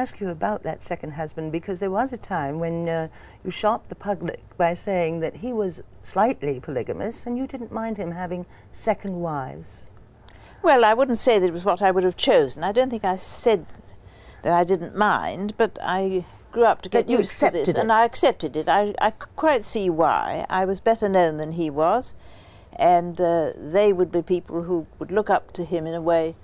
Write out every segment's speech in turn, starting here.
ask you about that second husband, because there was a time when you shocked the public by saying that he was slightly polygamous and you didn't mind him having second wives. Well, I wouldn't say that it was what I would have chosen. I don't think I said that I didn't mind, but I grew up to get used to this. And I accepted it. I could quite see why. I was better known than he was, and they would be people who would look up to him in a way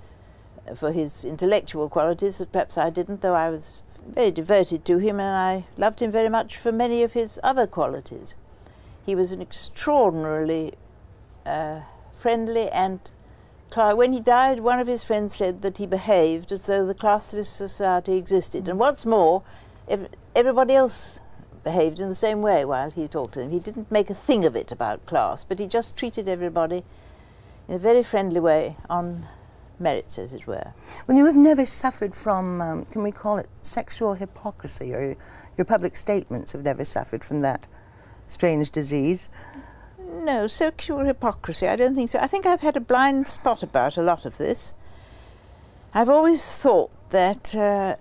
for his intellectual qualities that perhaps I didn't, though I was very devoted to him and I loved him very much for many of his other qualities. He was an extraordinarily friendly and when he died, one of his friends said that he behaved as though the classless society existed. Mm-hmm. And what's more, everybody else behaved in the same way while he talked to them. He didn't make a thing of it about class, but he just treated everybody in a very friendly way on merits, as it were. Well, you have never suffered from, can we call it sexual hypocrisy, or your public statements have never suffered from that strange disease? No, sexual hypocrisy, I don't think so. I think I've had a blind spot about a lot of this. I've always thought that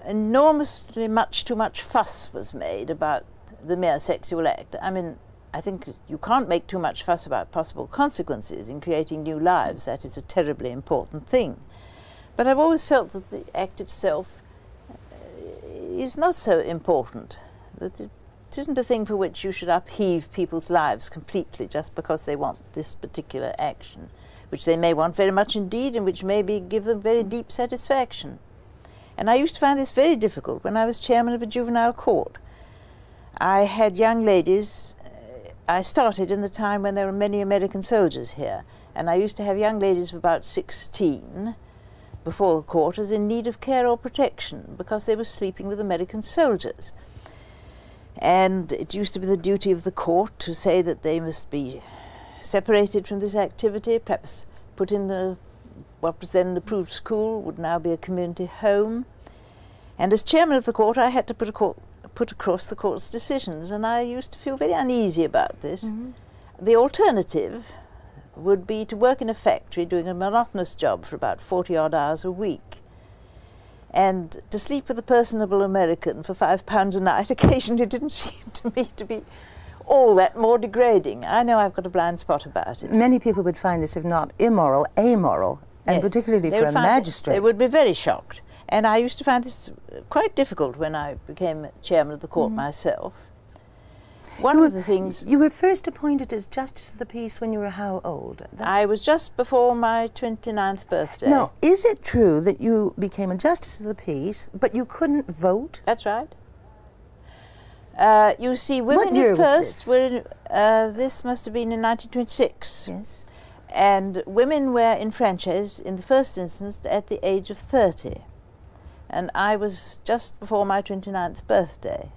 enormously too much fuss was made about the mere sexual act. I mean, I think you can't make too much fuss about possible consequences in creating new lives. That is a terribly important thing. But I've always felt that the act itself is not so important, that it isn't a thing for which you should upheave people's lives completely just because they want this particular action, which they may want very much indeed and which maybe give them very deep satisfaction. And I used to find this very difficult when I was chairman of a juvenile court. I had young ladies, I started in the time when there were many American soldiers here, and I used to have young ladies of about 16 before the quarters in need of care or protection because they were sleeping with American soldiers. And it used to be the duty of the court to say that they must be separated from this activity, perhaps put in a, what was then an approved school, would now be a community home. And as chairman of the court, I had to put across the court's decisions, and I used to feel very uneasy about this. Mm-hmm. The alternative would be to work in a factory doing a monotonous job for about 40-odd hours a week, and to sleep with a personable American for £5 a night occasionally didn't seem to me to be all that more degrading. I know I've got a blind spot about it. Many people would find this, if not immoral, amoral, and yes, particularly for a magistrate. They would be very shocked. And I used to find this quite difficult when I became chairman of the court myself. One of the things... You were first appointed as Justice of the Peace when you were how old? I was just before my 29th birthday. Now, is it true that you became a Justice of the Peace, but you couldn't vote? That's right. You see, women at first were... this must have been in 1926. Yes. And women were enfranchised in the first instance at the age of 30. And I was just before my 29th birthday.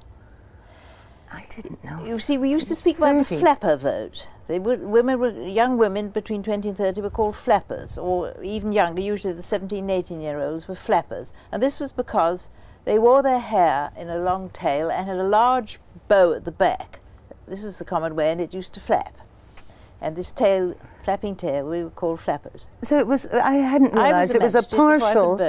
I didn't know. You see, we used to speak about the flapper vote. Young women between 20 and 30 were called flappers, or even younger, usually the 17, 18-year-olds were flappers. And this was because they wore their hair in a long tail and had a large bow at the back. This was the common way, and it used to flap. And this tail, flapping tail, we were called flappers. So it was, I hadn't realised it was a partial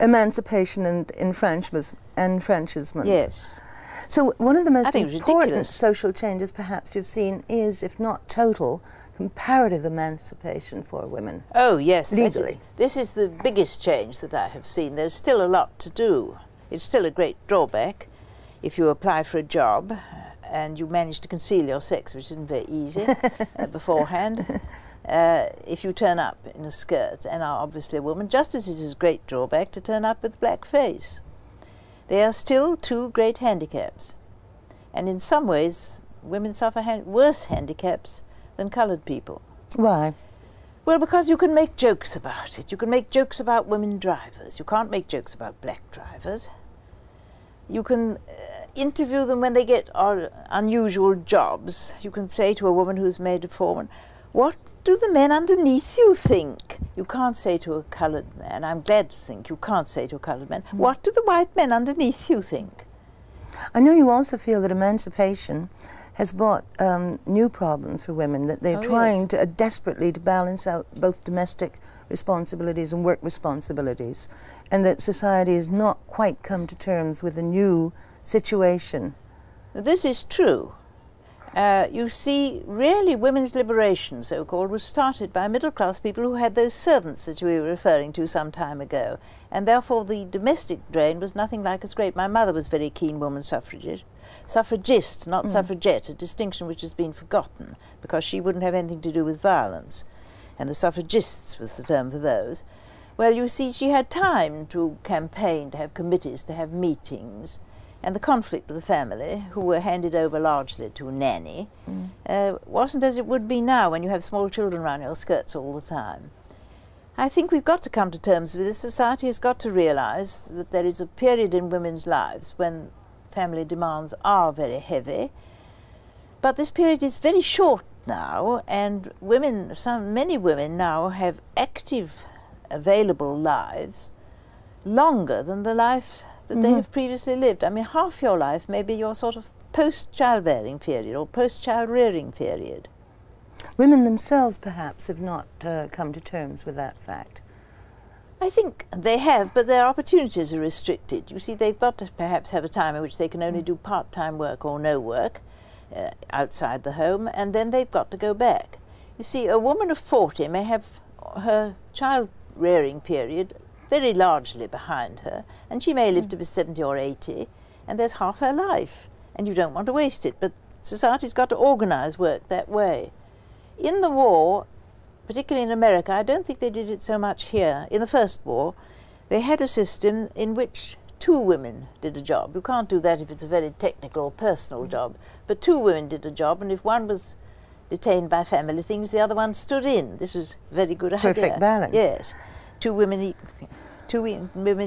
emancipation and enfranchisement. Yes. So one of the most important social changes perhaps you've seen is, if not total, comparative emancipation for women. Oh yes. Legally. This is the biggest change that I have seen. There's still a lot to do. It's still a great drawback if you apply for a job and you manage to conceal your sex, which isn't very easy beforehand. If you turn up in a skirt and are obviously a woman, just as it is a great drawback to turn up with a black face. They are still two great handicaps, and in some ways women suffer worse handicaps than coloured people. Why? Well, because you can make jokes about it. You can make jokes about women drivers. You can't make jokes about black drivers. You can interview them when they get unusual jobs. You can say to a woman who's made a foreman, "What do the men underneath you think?" You can't say to a coloured man, I'm glad to think you can't say to a coloured man, "What do the white men underneath you think?" I know you also feel that emancipation has brought new problems for women, that they're trying to, desperately to balance out both domestic responsibilities and work responsibilities, and that society has not quite come to terms with a new situation. This is true. You see, really, women's liberation, so-called, was started by middle-class people who had those servants that we were referring to some time ago, and therefore the domestic drain was nothing like as great. My mother was a very keen woman suffragist, not suffragette, a distinction which has been forgotten, because she wouldn't have anything to do with violence, and the suffragists was the term for those. Well, you see, she had time to campaign, to have committees, to have meetings, and the conflict with the family, who were handed over largely to a nanny, wasn't as it would be now when you have small children around your skirts all the time. I think we've got to come to terms with this. Society has got to realise that there is a period in women's lives when family demands are very heavy, but this period is very short now, and women, many women now have active, available lives longer than the life that they have previously lived. I mean, half your life may be your sort of post-childbearing period or post-child-rearing period. Women themselves, perhaps, have not come to terms with that fact. I think they have, but their opportunities are restricted. You see, they've got to perhaps have a time in which they can only do part-time work or no work outside the home, and then they've got to go back. You see, a woman of 40 may have her child-rearing period very largely behind her, and she may live to be 70 or 80, and there's half her life, and you don't want to waste it, but society's got to organise work that way. In the war, particularly in America, I don't think they did it so much here. In the First War, they had a system in which two women did a job. You can't do that if it's a very technical or personal job, but two women did a job, and if one was detained by family things, the other one stood in. This was a very good idea. Perfect balance. Yes. Two women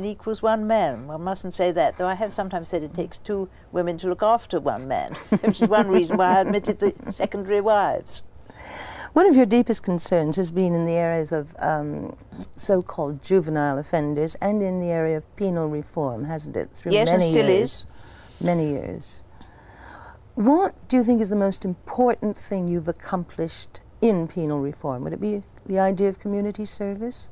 equals one man. One mustn't say that, though I have sometimes said it takes two women to look after one man, which is one reason why I admitted the secondary wives. One of your deepest concerns has been in the areas of so-called juvenile offenders and in the area of penal reform, hasn't it? Through yes, many and still years, is. Many years. What do you think is the most important thing you've accomplished in penal reform? Would it be the idea of community service?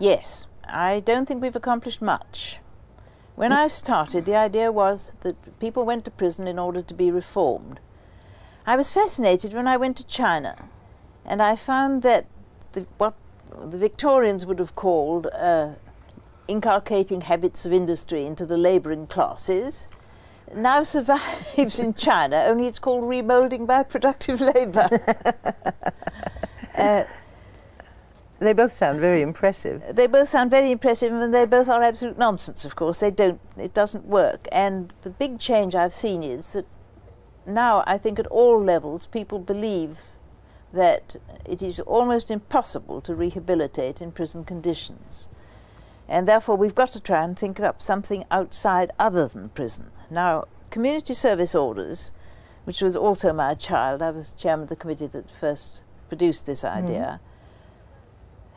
Yes, I don't think we've accomplished much. When I started, the idea was that people went to prison in order to be reformed. I was fascinated when I went to China, and I found that what the Victorians would have called inculcating habits of industry into the labouring classes now survives in China, only it's called remoulding by productive labour. They both sound very impressive. They both sound very impressive, and they both are absolute nonsense, of course. They don't, it doesn't work. And the big change I've seen is that now I think at all levels people believe that it is almost impossible to rehabilitate in prison conditions. And therefore we've got to try and think up something outside other than prison. Now, community service orders, which was also my child, I was chairman of the committee that first produced this idea,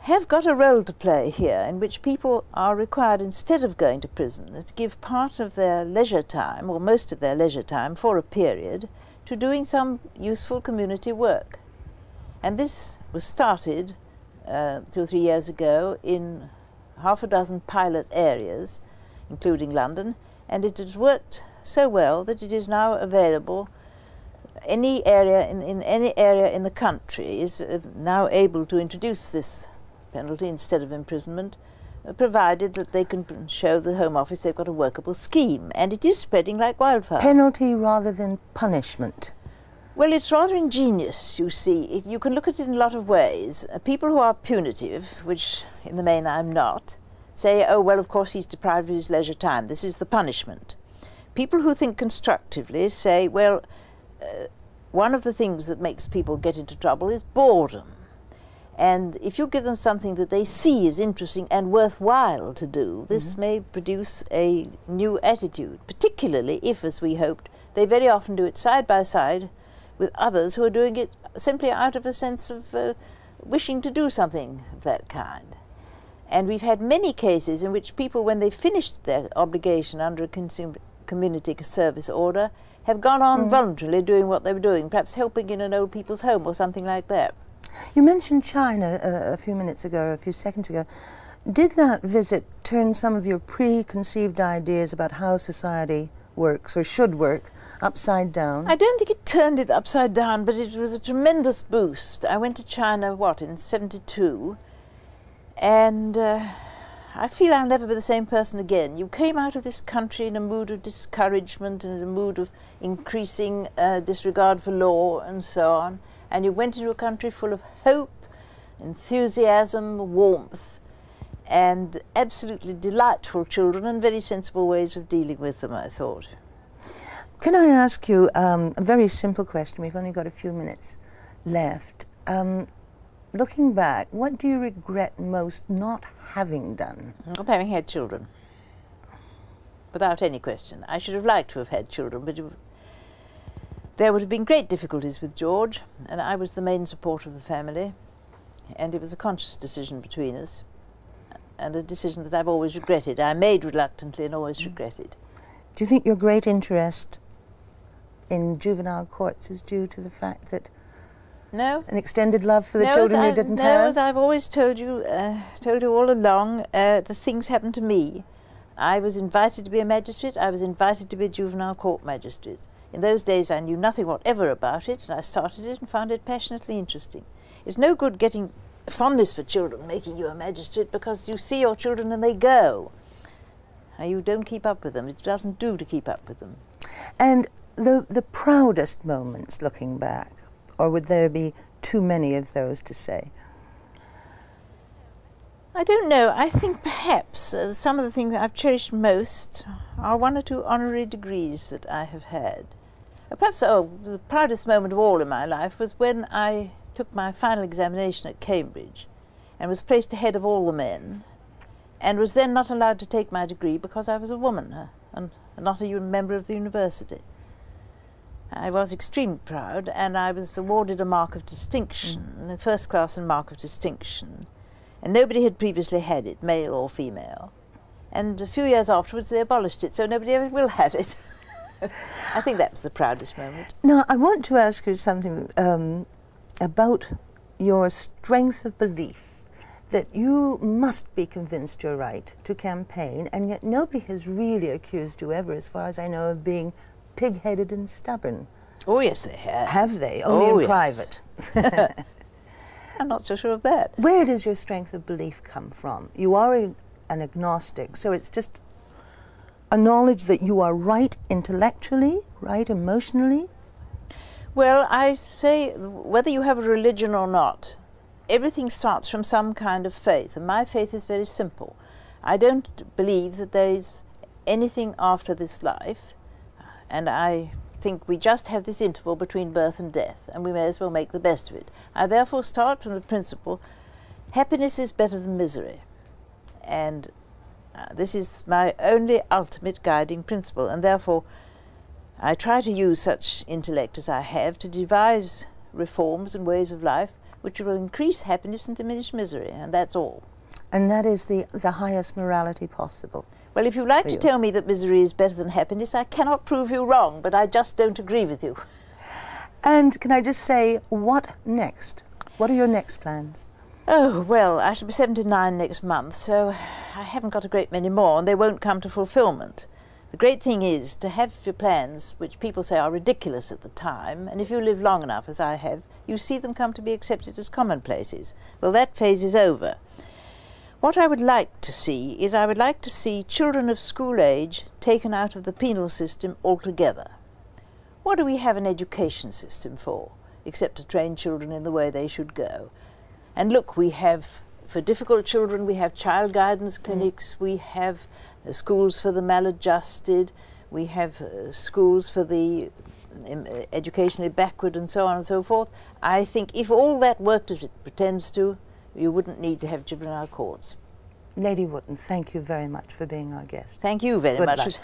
have got a role to play here in which people are required, instead of going to prison, to give part of their leisure time, or most of their leisure time for a period, to doing some useful community work. And this was started 2 or 3 years ago in half a dozen pilot areas, including London, and it has worked so well that it is now available. Any area in any area in the country is now able to introduce this penalty instead of imprisonment, provided that they can show the Home Office they've got a workable scheme, and it is spreading like wildfire. Penalty rather than punishment. Well, it's rather ingenious, you see. You can look at it in a lot of ways. People who are punitive, which in the main I'm not, say, oh, well, of course he's deprived of his leisure time. This is the punishment. People who think constructively say, well, one of the things that makes people get into trouble is boredom. And if you give them something that they see is interesting and worthwhile to do, this may produce a new attitude, particularly if, as we hoped, they very often do it side by side with others who are doing it simply out of a sense of wishing to do something of that kind. And we've had many cases in which people, when they finished their obligation under a community service order, have gone on voluntarily doing what they were doing, perhaps helping in an old people's home or something like that. You mentioned China a few minutes ago, or a few seconds ago. Did that visit turn some of your preconceived ideas about how society works or should work upside down? I don't think it turned it upside down, but it was a tremendous boost. I went to China, what, in '72, and I feel I'll never be the same person again. You came out of this country in a mood of discouragement and in a mood of increasing disregard for law and so on, and you went into a country full of hope, enthusiasm, warmth, and absolutely delightful children and very sensible ways of dealing with them, I thought. Can I ask you a very simple question? We've only got a few minutes left. Looking back, what do you regret most not having done? Not having had children, without any question. I should have liked to have had children, but there would have been great difficulties with George, and I was the main support of the family, and it was a conscious decision between us, and a decision that I've always regretted. I made reluctantly and always regretted. Do you think your great interest in juvenile courts is due to the fact that an extended love for the children you didn't have? No, as I've always told you all along, the things happened to me. I was invited to be a magistrate, I was invited to be a juvenile court magistrate. In those days I knew nothing whatever about it, and I started it and found it passionately interesting. It's no good getting fondness for children making you a magistrate, because you see your children and they go. You don't keep up with them. It doesn't do to keep up with them. And the proudest moments looking back, or would there be too many of those to say? I don't know. I think perhaps some of the things that I've cherished most are one or two honorary degrees that I have had. Perhaps the proudest moment of all in my life was when I took my final examination at Cambridge and was placed ahead of all the men, and was then not allowed to take my degree because I was a woman and not a member of the university. I was extremely proud, and I was awarded a mark of distinction, the first class and mark of distinction, and nobody had previously had it, male or female, and a few years afterwards they abolished it, so nobody ever will have it. I think that was the proudest moment. Now I want to ask you something about your strength of belief that you must be convinced you're right to campaign, and yet nobody has really accused you ever, as far as I know, of being pig-headed and stubborn. Oh yes, they have. Have they? Only in private. I'm not so sure of that. Where does your strength of belief come from? You are an agnostic, so it's just a knowledge that you are right intellectually, right emotionally. Well, I say, whether you have a religion or not, everything starts from some kind of faith, and my faith is very simple. I don't believe that there is anything after this life, and I think we just have this interval between birth and death, and we may as well make the best of it. I therefore start from the principle, happiness is better than misery, and this is my only ultimate guiding principle, and therefore I try to use such intellect as I have to devise reforms and ways of life which will increase happiness and diminish misery, and that's all. And that is the highest morality possible? Well, if you like to tell me that misery is better than happiness, I cannot prove you wrong, but I just don't agree with you. And can I just say, what next? What are your next plans? Oh, well, I shall be 79 next month, so I haven't got a great many more, and they won't come to fulfilment. The great thing is to have your plans, which people say are ridiculous at the time, and if you live long enough, as I have, you see them come to be accepted as commonplaces. Well, that phase is over. What I would like to see is I would like to see children of school age taken out of the penal system altogether. What do we have an education system for, except to train children in the way they should go? And look, we have, for difficult children, we have child guidance clinics, we have schools for the maladjusted, we have schools for the educationally backward, and so on and so forth. I think if all that worked as it pretends to, you wouldn't need to have juvenile courts. Lady Wotton, thank you very much for being our guest. Thank you very much.